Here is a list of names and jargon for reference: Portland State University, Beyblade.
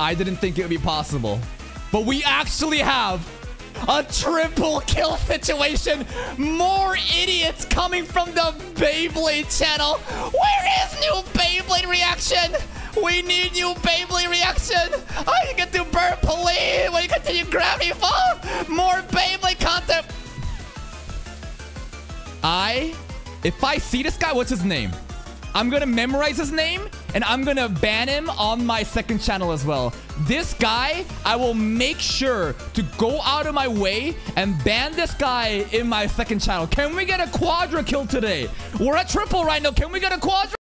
I didn't think it would be possible. But we actually have a triple kill situation. More idiots coming from the Beyblade channel. Where is new Beyblade reaction? We need new Beyblade reaction. I get to burn police. We continue Gravity Falls. More Beyblade content. If I see this guy, what's his name? I'm gonna memorize his name, and I'm gonna ban him on my second channel as well. This guy, I will make sure to go out of my way and ban this guy in my second channel. Can we get a quadra kill today? We're at triple right now. Can we get a quadra?